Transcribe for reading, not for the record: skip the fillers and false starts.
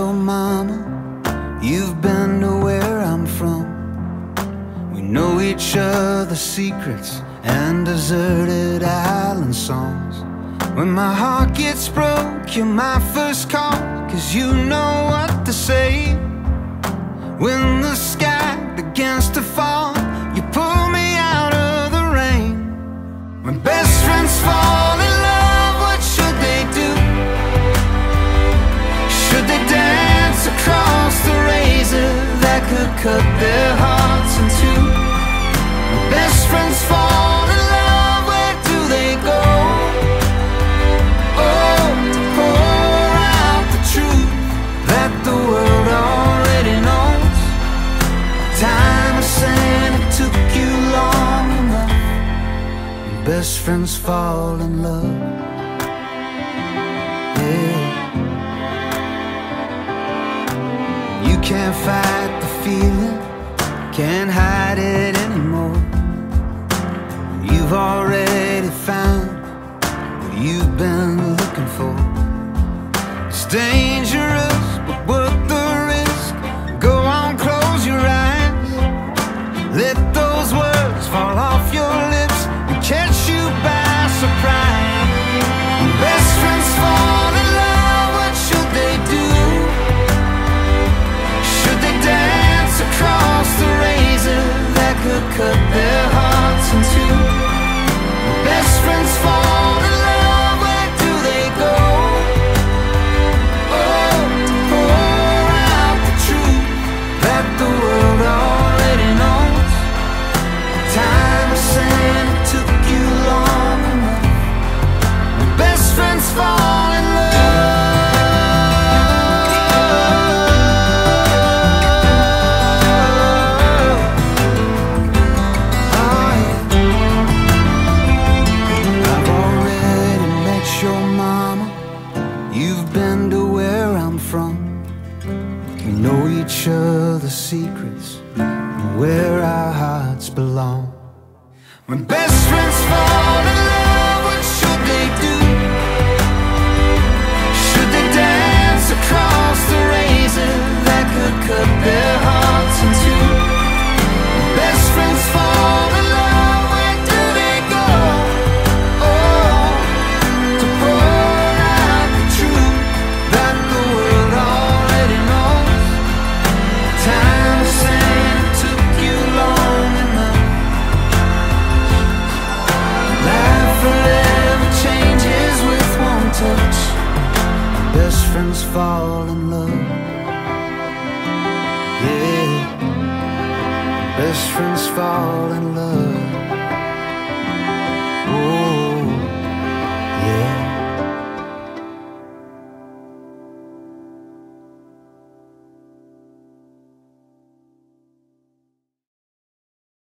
your mama, you've been to where I'm from. We know each other's secrets and deserted island songs. When my heart gets broke, you're my first call, 'cause you know what to say. When the sky begins to fall, you pull me out of the rain. When best friends fall in love, what should they do? Should they dance across the razor that could cut their hearts in two? When best friends fall in love, where do they go? Oh, pour out the truth that the world already knows. Time is saying it took you long enough. When best friends fall in love, yeah. You can't fight the feeling, can't hide it anymore. You've already found what you've been looking for. It's dangerous, but worth the risk. Go on, close your eyes. Let those words fall off your lips and catch you by surprise. When best friends fall in love, what should they do? Should they dance across the razor that could cut their hearts in two? Best friends fall in love, where do they go? Oh, pour out the truth that the world already knows. Time is saying it took you long enough. Best friends fall in love. The secrets and where our hearts belong. When best friends fall in love, what should they do? Should they dance across the razor that could cut their hearts in two? When best friends fall in love, where do they go? Oh, to pour out the truth that the world already knows. Time saying it took you long enough. Life forever changes with one touch. Best friends fall in love, yeah. Best friends fall in love.